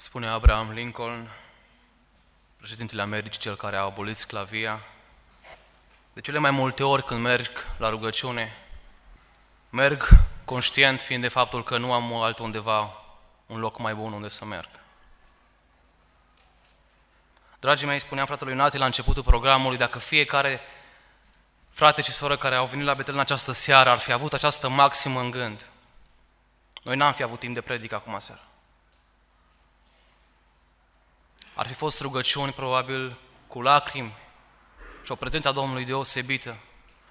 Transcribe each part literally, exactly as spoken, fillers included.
Spune Abraham Lincoln, președintele Americii, cel care a abolit sclavia, de cele mai multe ori când merg la rugăciune, merg conștient fiind de faptul că nu am altundeva un loc mai bun unde să merg. Dragii mei, spuneam fratelui Nati la începutul programului, dacă fiecare frate și soră care au venit la Betel în această seară ar fi avut această maximă în gând, noi n-am fi avut timp de predică acum seara. Ar fi fost rugăciuni, probabil, cu lacrimi și o prezență a Domnului deosebită.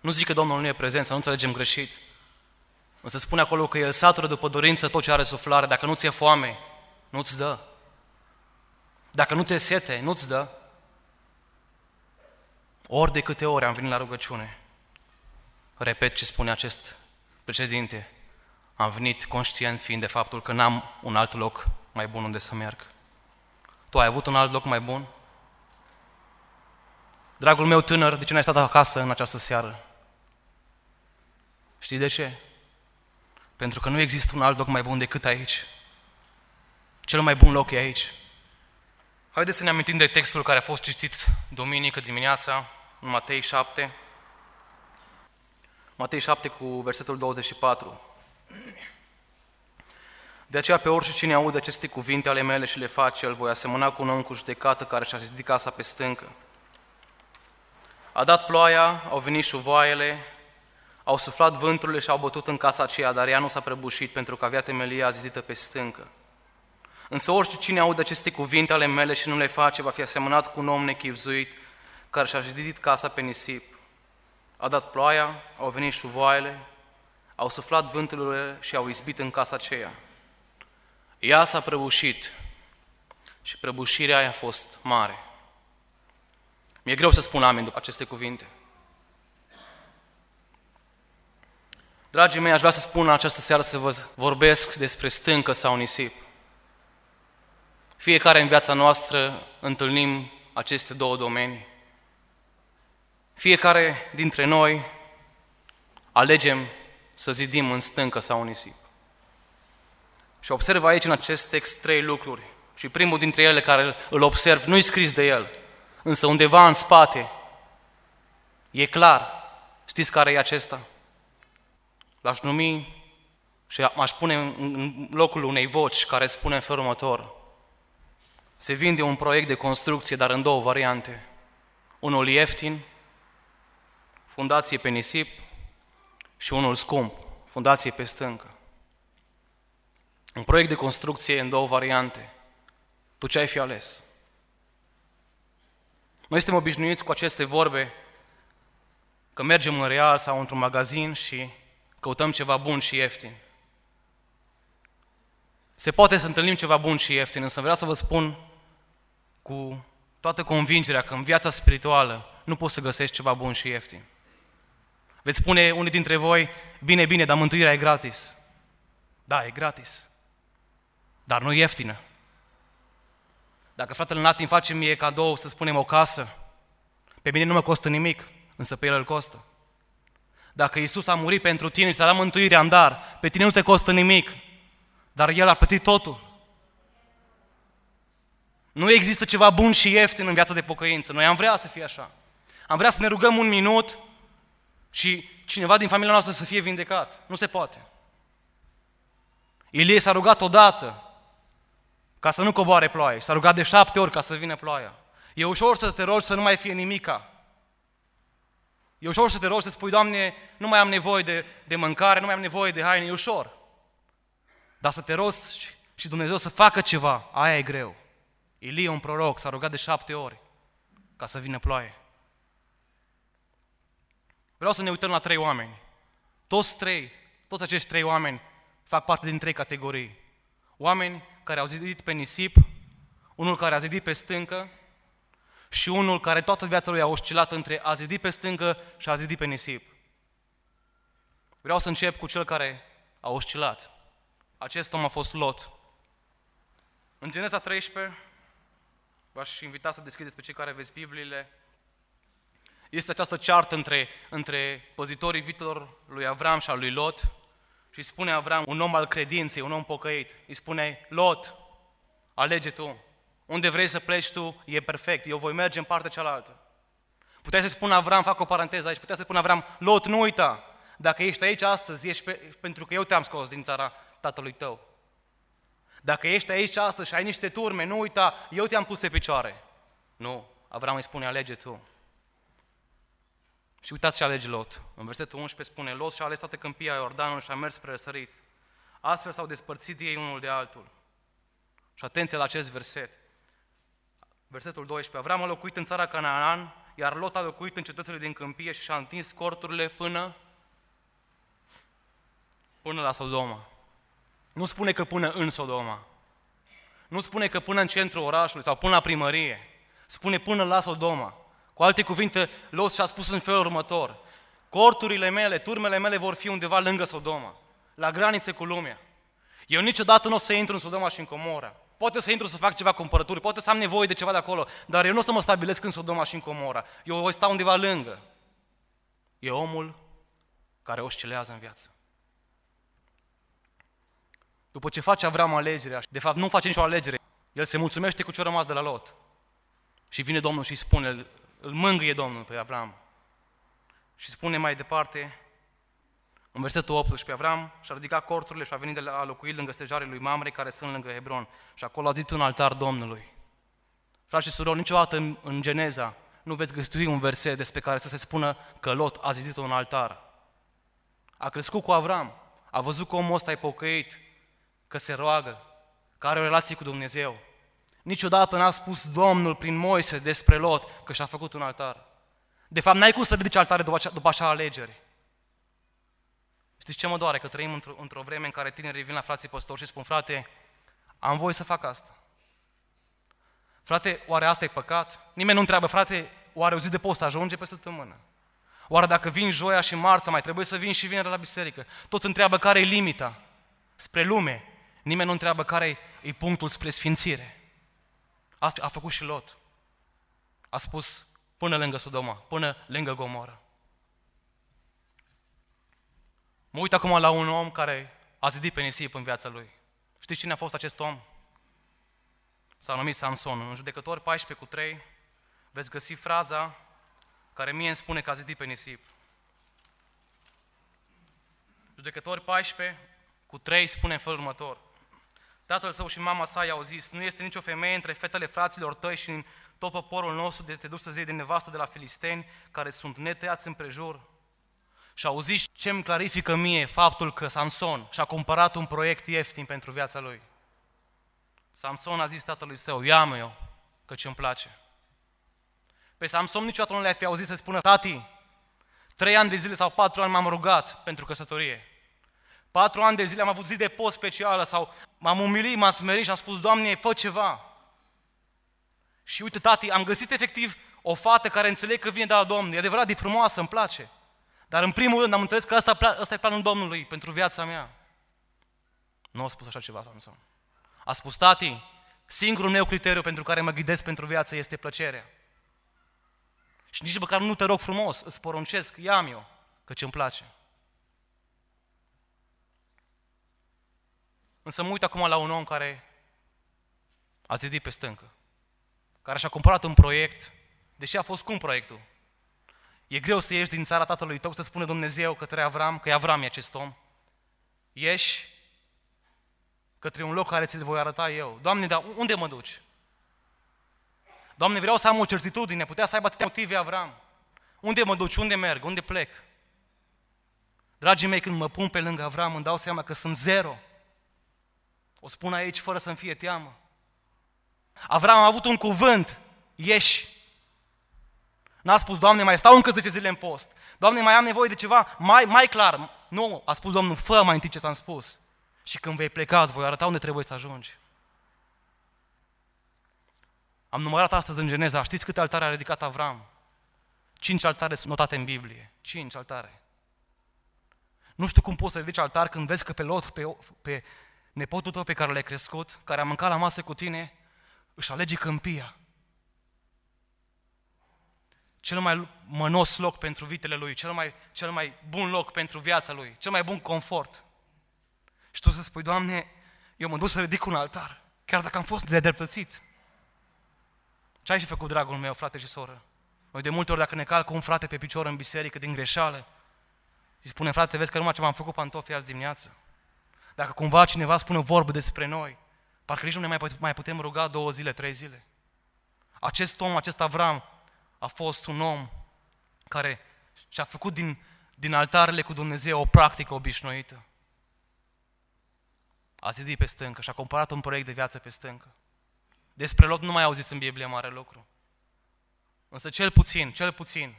Nu zic că Domnul nu e prezent, să nu înțelegem greșit. Însă spune acolo că El satură după dorință tot ce are suflare. Dacă nu ți-e foame, nu-ți dă. Dacă nu te sete, nu-ți dă. Ori de câte ori am venit la rugăciune, repet ce spune acest președinte, am venit conștient fiind de faptul că n-am un alt loc mai bun unde să merg. Tu ai avut un alt loc mai bun? Dragul meu tânăr, de ce n-ai stat acasă în această seară? Știi de ce? Pentru că nu există un alt loc mai bun decât aici. Cel mai bun loc e aici. Haideți să ne amintim de textul care a fost citit duminică dimineața, în Matei șapte. Matei șapte cu versetul douăzeci și patru. De aceea pe oricine aude aceste cuvinte ale mele și le face, îl voi asemăna cu un om cu judecată care și-a ridicat casa pe stâncă. A dat ploaia, au venit șuvoaiele, au suflat vânturile și au bătut în casa aceea, dar ea nu s-a prăbușit pentru că avea temelia zidită pe stâncă. Însă oricine aude aceste cuvinte ale mele și nu le face, va fi asemănat cu un om nechibzuit care și-a zidit casa pe nisip. A dat ploaia, au venit șuvoaiele, au suflat vânturile și au izbit în casa aceea. Ea s-a prăbușit și prăbușirea i-a fost mare. Mi-e greu să spun amin după aceste cuvinte. Dragii mei, aș vrea să spun în această seară să vă vorbesc despre stâncă sau nisip. Fiecare în viața noastră întâlnim aceste două domenii. Fiecare dintre noi alegem să zidim în stâncă sau în nisip. Și observ aici în acest text trei lucruri. Și primul dintre ele care îl observ, nu-i scris de el, însă undeva în spate, e clar, știți care e acesta? L-aș numi și m-aș pune în locul unei voci care spune în felul următor. Se vinde un proiect de construcție, dar în două variante. Unul ieftin, fundație pe nisip, și unul scump, fundație pe stâncă. Un proiect de construcție în două variante. Tu ce ai fi ales? Noi suntem obișnuiți cu aceste vorbe că mergem în Real sau într-un magazin și căutăm ceva bun și ieftin. Se poate să întâlnim ceva bun și ieftin, însă vreau să vă spun cu toată convingerea că în viața spirituală nu poți să găsești ceva bun și ieftin. Veți spune unii dintre voi, bine, bine, dar mântuirea e gratis. Da, e gratis. Dar nu ieftină. Dacă fratele Nati îmi face mie cadou, să spunem, o casă, pe mine nu mă costă nimic, însă pe el îl costă. Dacă Iisus a murit pentru tine și ți-a dat mântuirea în dar, pe tine nu te costă nimic, dar El a plătit totul. Nu există ceva bun și ieftin în viața de pocăință. Noi am vrea să fie așa. Am vrea să ne rugăm un minut și cineva din familia noastră să fie vindecat. Nu se poate. Ilie s-a rugat odată ca să nu coboare ploaie. S-a rugat de șapte ori ca să vină ploaia. E ușor să te rogi să nu mai fie nimica. E ușor să te rogi să spui, Doamne, nu mai am nevoie de, de mâncare, nu mai am nevoie de haine, e ușor. Dar să te rogi și Dumnezeu să facă ceva, aia e greu. Ilie, un proroc, s-a rugat de șapte ori ca să vină ploaie. Vreau să ne uităm la trei oameni. Toți trei, toți acești trei oameni fac parte din trei categorii. Oameni care au zidit pe nisip, unul care a zidit pe stâncă și unul care toată viața lui a oscilat între a zidit pe stâncă și a zidit pe nisip. Vreau să încep cu cel care a oscilat. Acest om a fost Lot. În Geneza treisprezece, v-aș invita să deschideți pe cei care vezi Bibliile, este această ceartă între, între păzitorii vitelor lui Avram și al lui Lot. Și spune Avram, un om al credinței, un om pocăit, îi spune, Lot, Alege tu. Unde vrei să pleci tu, e perfect. Eu voi merge în partea cealaltă. Puteai să spun Avram, fac o paranteză aici, puteai să spun Avram, Lot, nu uita, dacă ești aici astăzi, ești pe, pentru că eu te-am scos din țara tatălui tău. Dacă ești aici astăzi și ai niște turme, nu uita, eu te-am pus pe picioare. Nu, Avram îi spune, alege tu. Și uitați ce alege Lot. În versetul unsprezece spune, Lot și-a ales toată câmpia Iordanului și a mers spre răsărit. Astfel s-au despărțit ei unul de altul. Și atenție la acest verset. Versetul doisprezece. Avram a locuit în țara Canaan, iar Lot a locuit în cetățile din câmpie și și-a întins corturile până, până la Sodoma. Nu spune că până în Sodoma. Nu spune că până în centrul orașului sau până la primărie. Spune până la Sodoma. Cu alte cuvinte, Lot și-a spus în felul următor. Corturile mele, turmele mele vor fi undeva lângă Sodoma, la granițe cu lumea. Eu niciodată nu o să intru în Sodoma și în Gomora. Poate să intru să fac ceva cumpărături, poate să am nevoie de ceva de acolo, dar eu nu o să mă stabilesc în Sodoma și în Gomora. Eu voi sta undeva lângă. E omul care oscilează în viață. După ce face Avram alegerea, de fapt nu face nicio alegere, el se mulțumește cu ce a rămas de la Lot. Și vine Domnul și îi spune, îl mângâie Domnul pe Avram. Și spune mai departe, în versetul optsprezece, Avram și-a ridicat corturile și a venit de la locuit lângă stejarele lui Mamre, care sunt lângă Hebron. Și acolo a zidit un altar Domnului. Frați și surori, niciodată în, în Geneza nu veți găsi un verset despre care să se spună că Lot a zidit un altar. A crescut cu Avram, a văzut că omul ăsta e pocăit, că se roagă, că are o relație cu Dumnezeu. Niciodată n-a spus Domnul prin Moise despre Lot că și-a făcut un altar. De fapt, n-ai cum să ridici altare după, după așa alegeri. Știți ce mă doare? Că trăim într-o, într-o vreme în care tinerii vin la frații păstori și spun, frate, am voie să fac asta. Frate, oare asta e păcat? Nimeni nu întreabă, frate, oare o zi de post ajunge pe săptămână? Oare dacă vin joia și marța, mai trebuie să vin și vineri la biserică? Toți întreabă care e limita spre lume. Nimeni nu întreabă care e punctul spre sfințire. Asta a făcut și Lot. A spus până lângă Sodoma, până lângă Gomora. Mă uit acum la un om care a zidit pe nisip în viața lui. Știți cine a fost acest om? S-a numit Samson. În Judecători paisprezece cu trei veți găsi fraza care mie îmi spune că a zidit pe nisip. Judecători paisprezece cu trei spune în felul următor. Tatăl său și mama sa i-au zis, nu este nicio femeie între fetele fraților tăi și în tot poporul nostru de te duci să-ți iei de nevastă de la filisteni care sunt netăiați împrejur. Și auziți ce îmi clarifică mie faptul că Samson și-a cumpărat un proiect ieftin pentru viața lui. Samson a zis tatălui său, ia-mă eu, căci îmi place. Pe Samson niciodată nu le-a fi auzit să spună, tati, trei ani de zile sau patru ani m-am rugat pentru căsătorie. Patru ani de zile am avut zi de post specială sau m-am umilit, m-am smerit și am spus, Doamne, fă ceva. Și uite, tati, am găsit efectiv o fată care înțeleg că vine de la Domnul. E adevărat, e frumoasă, îmi place. Dar în primul rând am înțeles că asta, asta e planul Domnului pentru viața mea. Nu a spus așa ceva, Samson. A spus, tati, singurul meu criteriu pentru care mă ghidez pentru viață este plăcerea. Și nici măcar nu te rog frumos, îți poruncesc, ia-mi eu, căci îmi place. Însă mă uit acum la un om care a zidit pe stâncă, care și-a cumpărat un proiect, deși a fost scump proiectul. E greu să ieși din țara tatălui tău, să spune Dumnezeu către Avram, că Avram e acest om. Ieși către un loc care ți-l voi arăta eu. Doamne, dar unde mă duci? Doamne, vreau să am o certitudine, putea să aibă atâtea motive Avram. Unde mă duci? Unde merg? Unde plec? Dragii mei, când mă pun pe lângă Avram, îmi dau seama că sunt zero. O spun aici fără să-mi fie teamă. Avram a avut un cuvânt, ieși. N-a spus, Doamne, mai stau încă zece zile în post. Doamne, mai am nevoie de ceva mai, mai clar. Nu, a spus Domnul, fă mai întâi ce ți-am spus. Și când vei pleca, îți voi arăta unde trebuie să ajungi. Am numărat astăzi în Geneza, știți câte altare a ridicat Avram? Cinci altare sunt notate în Biblie. Cinci altare. Nu știu cum poți să ridici altar când vezi că pe Lot, pe, pe nepotul tău pe care l-ai crescut, care a mâncat la masă cu tine, își alege câmpia. Cel mai mănos loc pentru vitele lui, cel mai, cel mai bun loc pentru viața lui, cel mai bun confort. Și tu să spui, Doamne, eu mă duc să ridic un altar. Chiar dacă am fost nedreptățit. Ce ai și făcut, dragul meu, frate și soră? Noi de multe ori, dacă ne calcă un frate pe picior în biserică din greșeală, îi spune, frate, vezi că numai ce m-am făcut pantofii azi dimineață. Dacă cumva cineva spune vorbă despre noi, parcă nici nu ne mai putem ruga două zile, trei zile. Acest om, acest Avram, a fost un om care și-a făcut din, din altarele cu Dumnezeu o practică obișnuită. A zidit pe stâncă și a comparat un proiect de viață pe stâncă. Despre Lot nu mai auziți în Biblie mare lucru. Însă cel puțin, cel puțin,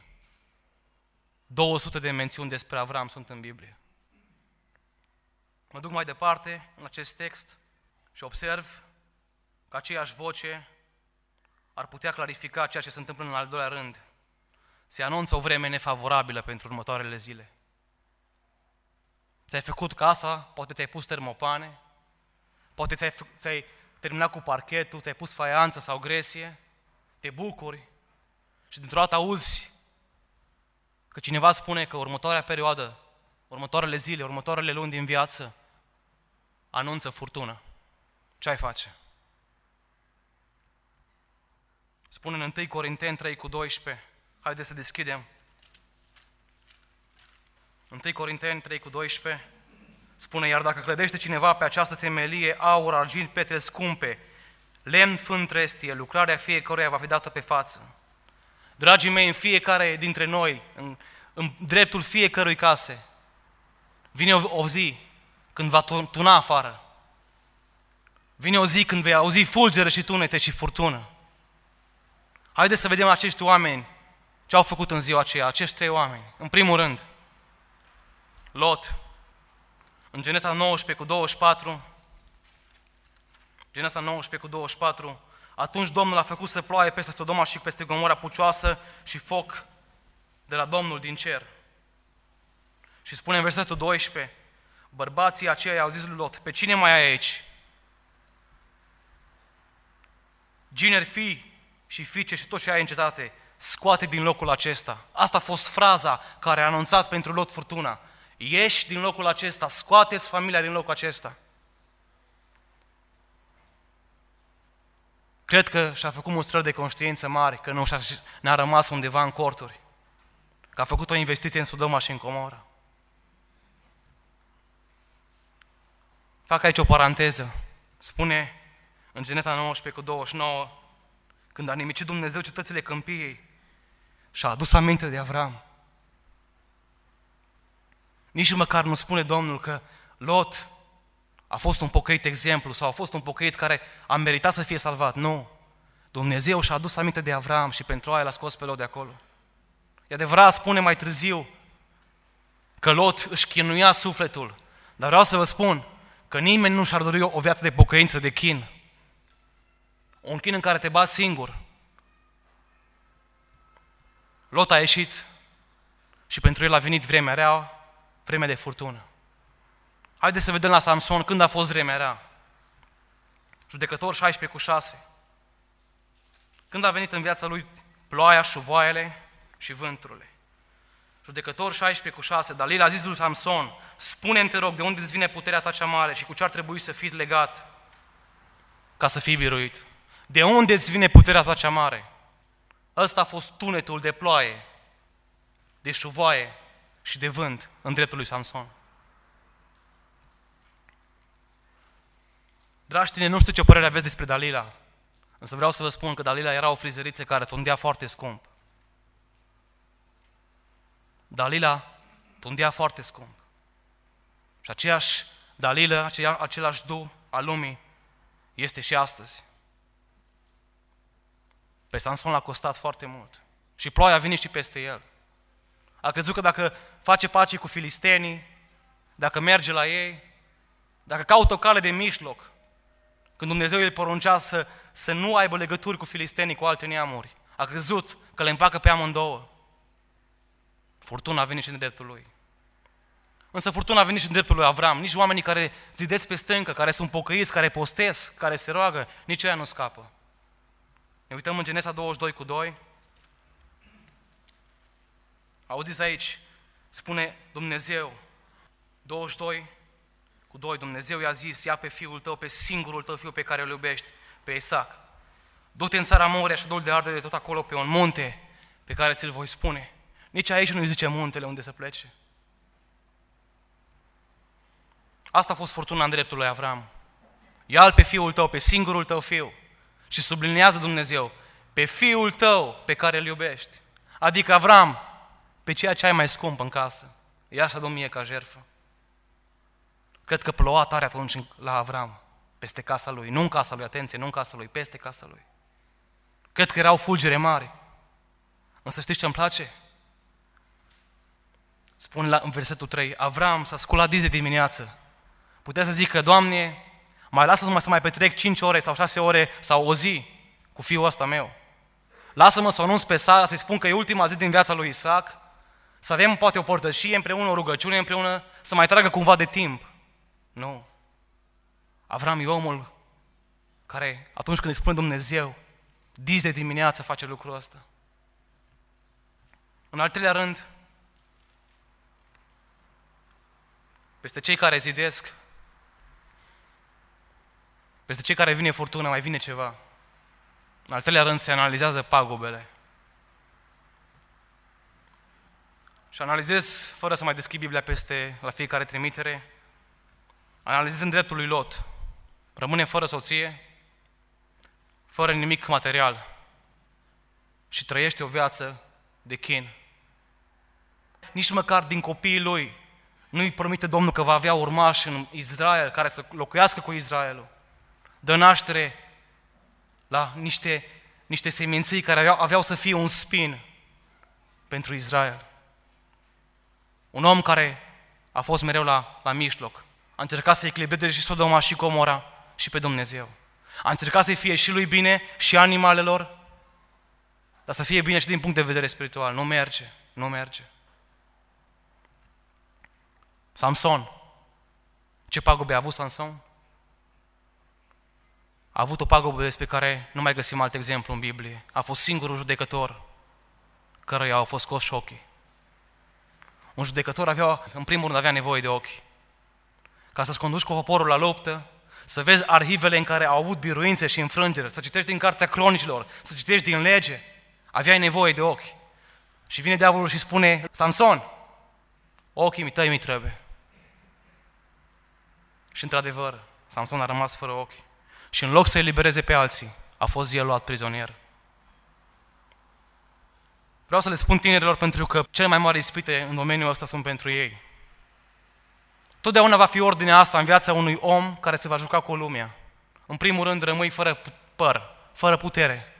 două sute de mențiuni despre Avram sunt în Biblie. Mă duc mai departe în acest text și observ că aceeași voce ar putea clarifica ceea ce se întâmplă în al doilea rând. Se anunță o vreme nefavorabilă pentru următoarele zile. Ți-ai făcut casa, poate ți-ai pus termopane, poate ți-ai, ți-ai terminat cu parchetul, ți-ai pus faianță sau gresie, te bucuri și dintr-o dată auzi că cineva spune că următoarea perioadă, următoarele zile, următoarele luni din viață anunță furtună. Ce ai face? Spune în întâi Corinteni trei cu doisprezece, haideți să deschidem. întâi Corinteni trei cu doisprezece spune, iar dacă clădește cineva pe această temelie aur, argint, pietre scumpe, lemn, fân, trestie, lucrarea fiecăruia va fi dată pe față. Dragii mei, în fiecare dintre noi, în, în dreptul fiecărui case, vine o, o zi când va tuna afară. Vine o zi când vei auzi fulgere și tunete și furtună. Haideți să vedem acești oameni ce au făcut în ziua aceea, acești trei oameni. În primul rând, Lot, în Geneza nouăsprezece cu douăzeci și patru, Geneza nouăsprezece cu douăzeci și patru, atunci Domnul a făcut să ploaie peste Sodoma și peste Gomora pucioasă și foc de la Domnul din cer. Și spune în versetul doisprezece, bărbații aceia au zis lui Lot, pe cine mai ai aici? Gineri, fii și fiice și tot ce ai în cetate, scoate din locul acesta. Asta a fost fraza care a anunțat pentru Lot furtuna. Ieși din locul acesta, scoateți familia din locul acesta. Cred că și-a făcut mustrări de conștiință mari, că nu n-a rămas undeva în corturi, că a făcut o investiție în Sodoma și în Gomora. Fac aici o paranteză. Spune în Geneza nouăsprezece cu douăzeci și nouă, când a nimicit Dumnezeu cetățile câmpiei și-a adus aminte de Avram. Nici măcar nu spune Domnul că Lot a fost un pocăit exemplu sau a fost un pocăit care a meritat să fie salvat. Nu. Dumnezeu și-a adus aminte de Avram și pentru aia l-a scos pe Lot de acolo. E adevărat, spune mai târziu că Lot își chinuia sufletul, dar vreau să vă spun că nimeni nu și-ar dori o viață de pocăință, de chin. Un chin în care te bați singur. Lot a ieșit și pentru el a venit vremea rea, vremea de furtună. Haideți să vedem la Samson când a fost vremea rea. Judecători șaisprezece cu șase. Când a venit în viața lui ploaia, șuvoaiele și vânturile. Judecători șaisprezece cu șase. Dalila a zis lui Samson, spune-mi, te rog, de unde îți vine puterea ta cea mare și cu ce ar trebui să fii legat ca să fii biruit? De unde îți vine puterea ta cea mare? Ăsta a fost tunetul de ploaie, de șuvoaie și de vânt în dreptul lui Samson. Dragi tine, nu știu ce părere aveți despre Dalila, însă vreau să vă spun că Dalila era o frizeriță care tundea foarte scump. Dalila tundea foarte scump. Și aceeași Dalila, același duh al lumii, este și astăzi. Pe Samson l-a costat foarte mult. Și ploaia a venit și peste el. A crezut că dacă face pace cu filistenii, dacă merge la ei, dacă caută o cale de mijloc, când Dumnezeu îi poruncea să, să nu aibă legături cu filistenii, cu alte neamuri, a crezut că le împacă pe amândouă. Furtuna a venit și în dreptul lui. Însă furtuna a venit și în dreptul lui Avram. Nici oamenii care zidesc pe stâncă, care sunt pocăiți, care postesc, care se roagă, nici aia nu scapă. Ne uităm în Geneza douăzeci și doi cu doi. Auziți aici, spune Dumnezeu, 22 cu doi, Dumnezeu i-a zis, ia pe fiul tău, pe singurul tău fiu pe care îl iubești, pe Isaac. Du-te în țara Moria și du-l de ardere de tot acolo pe un munte pe care ți-l voi spune. Nici aici nu-i zice muntele unde să plece. Asta a fost furtuna în dreptul lui Avram. Ia-l pe fiul tău, pe singurul tău fiu. Și sublinează Dumnezeu, pe fiul tău pe care îl iubești. Adică Avram, pe ceea ce ai mai scump în casă. Ia și adu mie ca jertfă. Cred că ploua tare atunci la Avram, peste casa lui, nu în casa lui, atenție, nu în casa lui, peste casa lui. Cred că erau fulgere mari. Însă știți ce îmi place? Spune la, în versetul trei, Avram s-a sculat dis de dimineață. Putea să zică, Doamne, mai lasă-mă să mai petrec cinci ore sau șase ore sau o zi cu fiul ăsta meu. Lasă-mă să o anunț pe Sara, să-i spun că e ultima zi din viața lui Isaac, să avem poate o părtășie împreună, o rugăciune împreună, să mai tragă cumva de timp. Nu. Avram e omul care, atunci când îi spune Dumnezeu, dis de dimineață face lucrul ăsta. În al treilea rând, peste cei care zidesc, peste cei care vine furtuna, mai vine ceva. În al treilea rând, se analizează pagubele. Și analizez, fără să mai deschid Biblia peste la fiecare trimitere, analizez în dreptul lui Lot. Rămâne fără soție, fără nimic material și trăiește o viață de chin. Nici măcar din copiii lui nu-i promite Domnul că va avea urmași în Israel, care să locuiască cu Israelul. Dă naștere la niște, niște seminții care aveau, aveau să fie un spin pentru Israel. Un om care a fost mereu la, la mijloc. A încercat să echilibreze și Sodoma și Gomora și pe Dumnezeu. A încercat să-i fie și lui bine și animalelor, dar să fie bine și din punct de vedere spiritual. Nu merge, nu merge. Samson. Ce pagube a avut Samson? A avut o pagubă despre care nu mai găsim alt exemplu în Biblie. A fost singurul judecător căruia au fost scoși ochii. Un judecător avea, în primul rând avea nevoie de ochi. Ca să-ți conduci cu poporul la luptă, să vezi arhivele în care au avut biruințe și înfrângeri, să citești din Cartea Cronicilor, să citești din lege, aveai nevoie de ochi. Și vine diavolul și spune, Samson, ochii tăi mi trebuie. Și într-adevăr, Samson a rămas fără ochi. Și în loc să elibereze pe alții, a fost el luat prizonier. Vreau să le spun tinerilor pentru că cele mai mari ispite în domeniul ăsta sunt pentru ei. Totdeauna va fi ordinea asta în viața unui om care se va juca cu lumea. În primul rând rămâi fără păr, fără putere,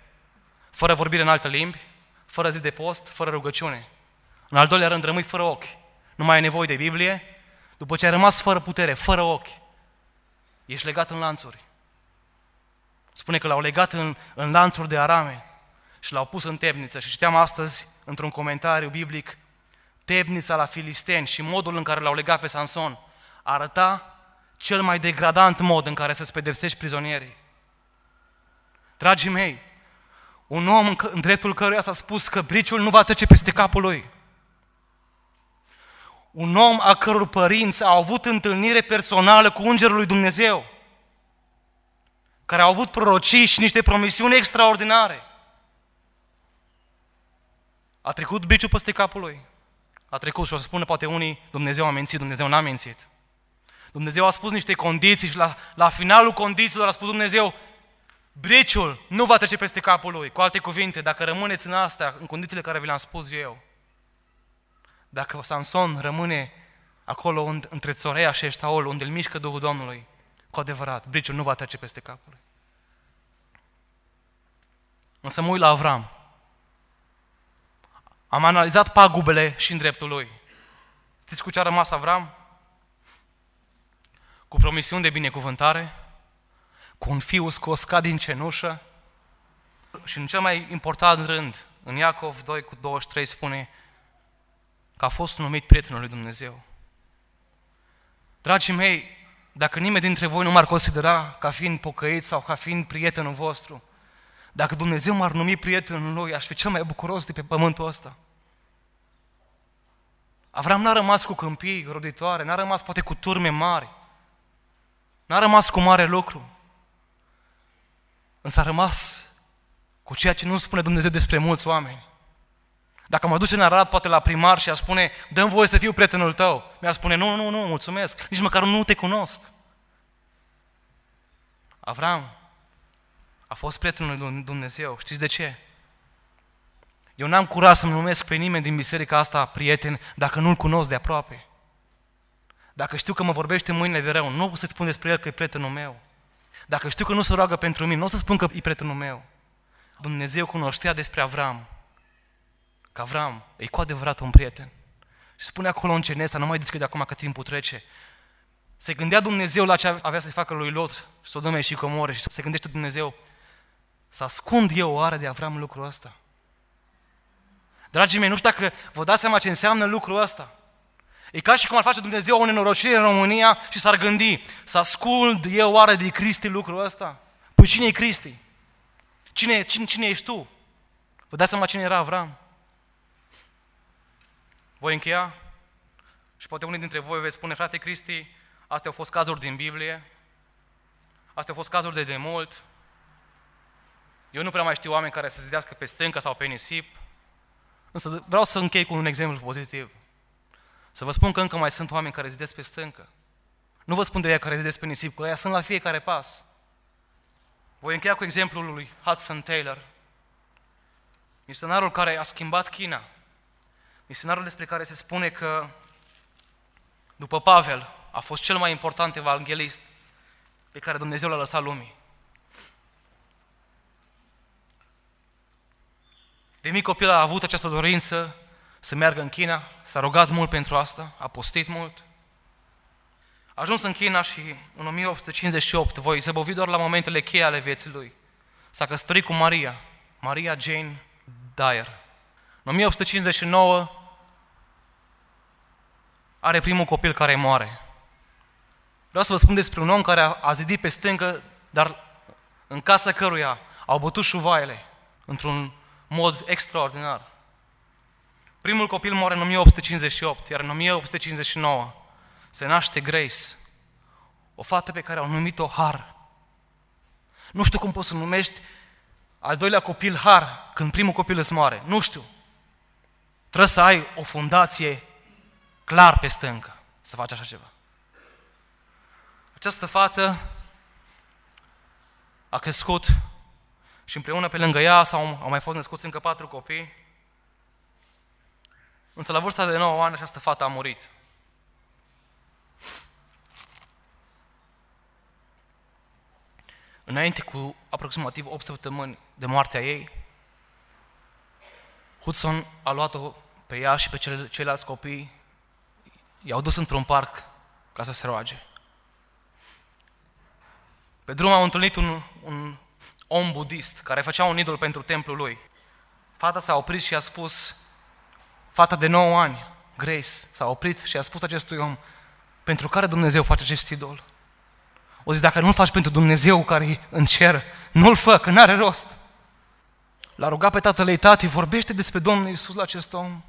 fără vorbire în alte limbi, fără zi de post, fără rugăciune. În al doilea rând rămâi fără ochi, nu mai ai nevoie de Biblie, după ce ai rămas fără putere, fără ochi, ești legat în lanțuri. Spune că l-au legat în, în lanțuri de arame și l-au pus în temniță. Și citeam astăzi, într-un comentariu biblic, temnița la filisteni și modul în care l-au legat pe Samson arăta cel mai degradant mod în care să-ți pedepsești prizonierii. Dragii mei, un om în dreptul căruia s-a spus că briciul nu va trece peste capul lui. Un om a căror părinți au avut întâlnire personală cu Îngerul lui Dumnezeu, care au avut prorocii și niște promisiuni extraordinare. A trecut biciul peste capul lui. A trecut și o să spună poate unii, Dumnezeu a mințit, Dumnezeu n-a mințit. Dumnezeu a spus niște condiții și la, la finalul condițiilor a spus Dumnezeu, briciul nu va trece peste capul lui. Cu alte cuvinte, dacă rămâneți în astea, în condițiile care vi le-am spus eu, dacă Samson rămâne acolo între Țoreia și Ștaolul, unde îl mișcă Duhul Domnului, cu adevărat, briciul nu va trece peste capul lui. Însă mă uit la Avram. Am analizat pagubele și în dreptul lui. Știți cu ce a rămas Avram? Cu promisiuni de binecuvântare, cu un fiu scos ca din cenușă și în cel mai important rând, în Iacov doi cu douăzeci și trei spune că a fost numit prietenul lui Dumnezeu. Dragii mei, dacă nimeni dintre voi nu m-ar considera ca fiind pocăit sau ca fiind prietenul vostru, dacă Dumnezeu m-ar numi prietenul lui, aș fi cel mai bucuros de pe pământul ăsta. Avram n-a rămas cu câmpii roditoare, n-a rămas poate cu turme mari, N-a rămas cu mare lucru, însă a rămas cu ceea ce nu spune Dumnezeu despre mulți oameni. Dacă mă duce în Arad, poate la primar și a spune, dă-mi voie să fiu prietenul tău, mi-ar spune, nu, nu, nu, mulțumesc, nici măcar nu te cunosc. Avraam a fost prietenul lui Dumnezeu. Știți de ce? Eu n-am curaj să-mi numesc pe nimeni din biserica asta prieten dacă nu-l cunosc de aproape. Dacă știu că mă vorbește mâinile de rău, nu o să spun despre el că e prietenul meu. Dacă știu că nu se roagă pentru mine, nu o să spun că e prietenul meu. Dumnezeu cunoștea despre Avraam, că Avraam e cu adevărat un prieten. Și spune acolo în Geneza, nu mai deschide acum că timpul trece, se gândea Dumnezeu la ce avea să-i facă lui Lot, Sodomei și Gomora, și se gândește Dumnezeu, să ascund eu oare de Avraam lucrul ăsta? Dragii mei, nu știu dacă vă dați seama ce înseamnă lucrul ăsta. E ca și cum ar face Dumnezeu o nenorocire în România și s-ar gândi, să ascund eu oare de Cristi lucrul ăsta? Păi cine e Cristi? Cine, cine, cine ești tu? Vă dați seama cine era Avraam? Voi încheia? Și poate unii dintre voi veți spune, frate Cristi, astea au fost cazuri din Biblie, astea au fost cazuri de demult, eu nu prea mai știu oameni care să zidească pe stâncă sau pe nisip, însă vreau să închei cu un exemplu pozitiv. Să vă spun că încă mai sunt oameni care zidesc pe stâncă. Nu vă spun de ea care zidesc pe nisip, că ea sunt la fiecare pas. Voi încheia cu exemplul lui Hudson Taylor, misionarul care a schimbat China, misionarul despre care se spune că, după Pavel, a fost cel mai important evanghelist pe care Dumnezeu l-a lăsat lumii. De mic copil a avut această dorință să meargă în China, s-a rugat mult pentru asta, a postit mult. A ajuns în China și în o mie opt sute cincizeci și opt, voi zăbovi doar la momentele cheie ale vieții lui, s-a căsătorit cu Maria, Maria Jane Dyer. În o mie opt sute cincizeci și nouă are primul copil care moare. Vreau să vă spun despre un om care a, a zidit pe stâncă, dar în casa căruia au bătut șuvoaiele într-un mod extraordinar. Primul copil moare în o mie opt sute cincizeci și opt, iar în o mie opt sute cincizeci și nouă se naște Grace, o fată pe care au numit-o Har. Nu știu cum poți să numești al doilea copil Har când primul copil îți moare, nu știu. Trebuie să ai o fundație clar pe stâncă să faci așa ceva. Această fată a crescut și împreună pe lângă ea s-au, au mai fost născuți încă patru copii. Însă la vârsta de nouă ani această fată a murit. Înainte cu aproximativ opt săptămâni de moartea ei, Hudson a luat-o pe ea și pe ceilalți copii, i-au dus într-un parc ca să se roage. Pe drum au întâlnit un, un om budist care făcea un idol pentru templul lui. Fata s-a oprit și a spus, fata de nouă ani, Grace, s-a oprit și a spus acestui om, pentru care Dumnezeu face acest idol? O zi, dacă nu-l faci pentru Dumnezeu care e în cer, nu-l fă, că n-are rost. L-a rugat pe tatăl ei, tati, vorbește despre Domnul Iisus la acest om.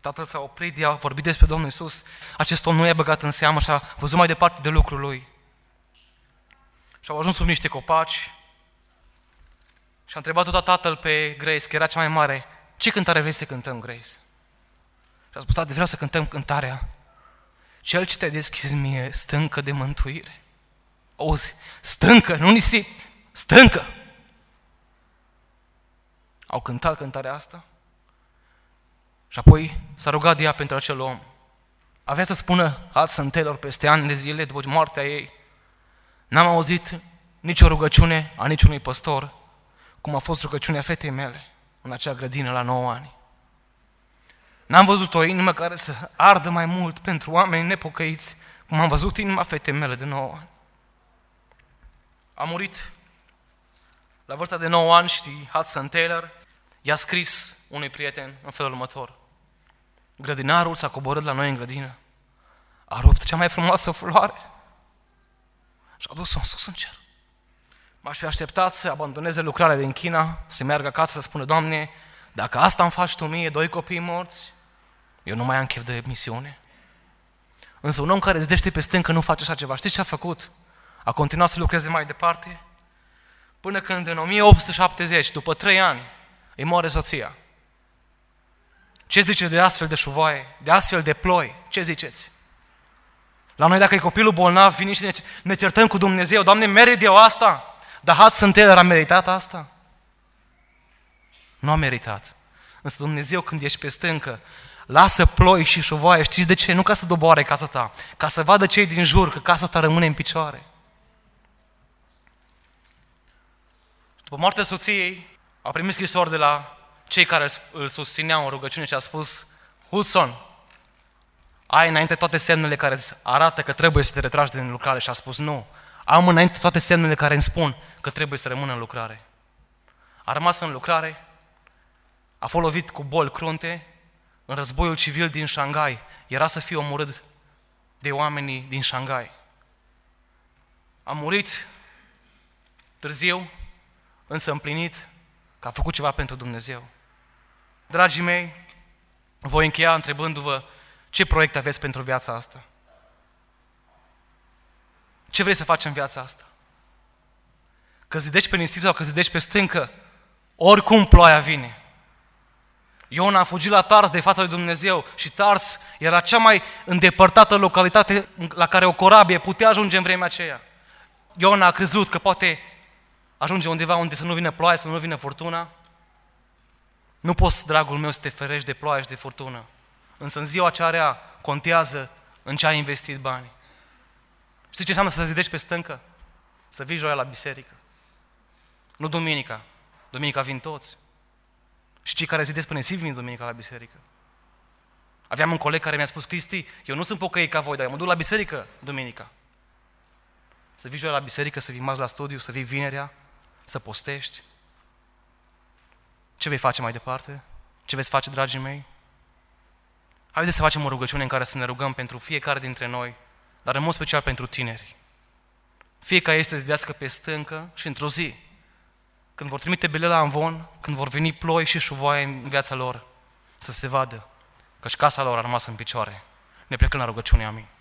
Tatăl s-a oprit, i-a vorbit despre Domnul Iisus, acest om nu i-a băgat în seamă și a văzut mai departe de lucrul lui. Și au ajuns sub niște copaci și a întrebat tot tatăl pe Grace, că era cea mai mare, ce cântare vrei să cântăm, Grace? Și a spus, tati, vreau să cântăm cântarea, cel ce te-a deschis mie, stâncă de mântuire. Auzi, stâncă, nu nisip, stâncă! Au cântat cântarea asta și apoi s-a rugat de ea pentru acel om. Avea să spună Hudson Taylor peste ani de zile după moartea ei, n-am auzit nicio rugăciune a niciunui păstor, cum a fost rugăciunea fetei mele în acea grădină la nouă ani. N-am văzut o inimă care să ardă mai mult pentru oameni nepocăiți, cum am văzut inima fetei mele de nouă ani. A murit la vârsta de nouă ani și Hudson Taylor i-a scris unui prieten în felul următor. Grădinarul s-a coborât la noi în grădină, a rupt cea mai frumoasă floare și a dus-o în sus în cer. M-aș fi așteptat să abandoneze lucrarea din China, să meargă acasă să spună, Doamne, dacă asta îmi faci Tu mie, doi copii morți, eu nu mai am chef de misiune. Însă un om care zidește pe stâncă nu face așa ceva. Știți ce a făcut? a continuat să lucreze mai departe, până când în o mie opt sute șaptezeci, după trei ani, îi moare soția. Ce ziceți de astfel de șuvoaie, de astfel de ploi? Ce ziceți? La noi, dacă e copilul bolnav, vine și ne, ne certăm cu Dumnezeu. Doamne, merit eu asta? Dar Hudson Taylor a meritat asta? Nu a meritat. Însă Dumnezeu, când ești pe stâncă, lasă ploi și șuvoaie. Știți de ce? Nu ca să doboare casa ta, ca să vadă cei din jur că casa ta rămâne în picioare. După moartea soției, a primit scrisori de la cei care îl susțineau în rugăciune și a spus: Hudson, ai înainte toate semnele care îți arată că trebuie să te retragi din lucrare? Și a spus: nu, am înainte toate semnele care îmi spun că trebuie să rămână în lucrare. A rămas în lucrare, a fost lovit cu boli crunte, în războiul civil din Shanghai, era să fie omorât de oamenii din Shanghai. A murit târziu, însă împlinit că a făcut ceva pentru Dumnezeu. Dragii mei, voi încheia întrebându-vă: ce proiect aveți pentru viața asta? Ce vrei să faci în viața asta? Că zidești pe nisip sau că zidești pe stâncă, oricum ploaia vine. Iona a fugit la Tars de fața lui Dumnezeu și Tars era cea mai îndepărtată localitate la care o corabie putea ajunge în vremea aceea. Iona a crezut că poate ajunge undeva unde să nu vină ploaie, să nu vină furtuna. Nu poți, dragul meu, să te ferești de ploaie și de furtună. Însă în ziua cea rea contează în ce ai investit bani. Știi ce înseamnă să zidești pe stâncă? Să vii joia la biserică. Nu duminica. Duminica vin toți. Și cei care zidesc până si vin duminica la biserică. Aveam un coleg care mi-a spus: Cristi, eu nu sunt pocăit ca voi, dar eu mă duc la biserică duminica. Să vii joia la biserică, să vii marți la studiu, să vii vinerea, să postești. Ce vei face mai departe? Ce veți face, dragii mei? Haideți să facem o rugăciune în care să ne rugăm pentru fiecare dintre noi, dar în mod special pentru tineri. Fiecare este să zidească pe stâncă și într-o zi, când vor trimite bile la amvon, când vor veni ploi și șuvoaie în viața lor, să se vadă că și casa lor a rămas în picioare. Ne plecăm la rugăciune, amin.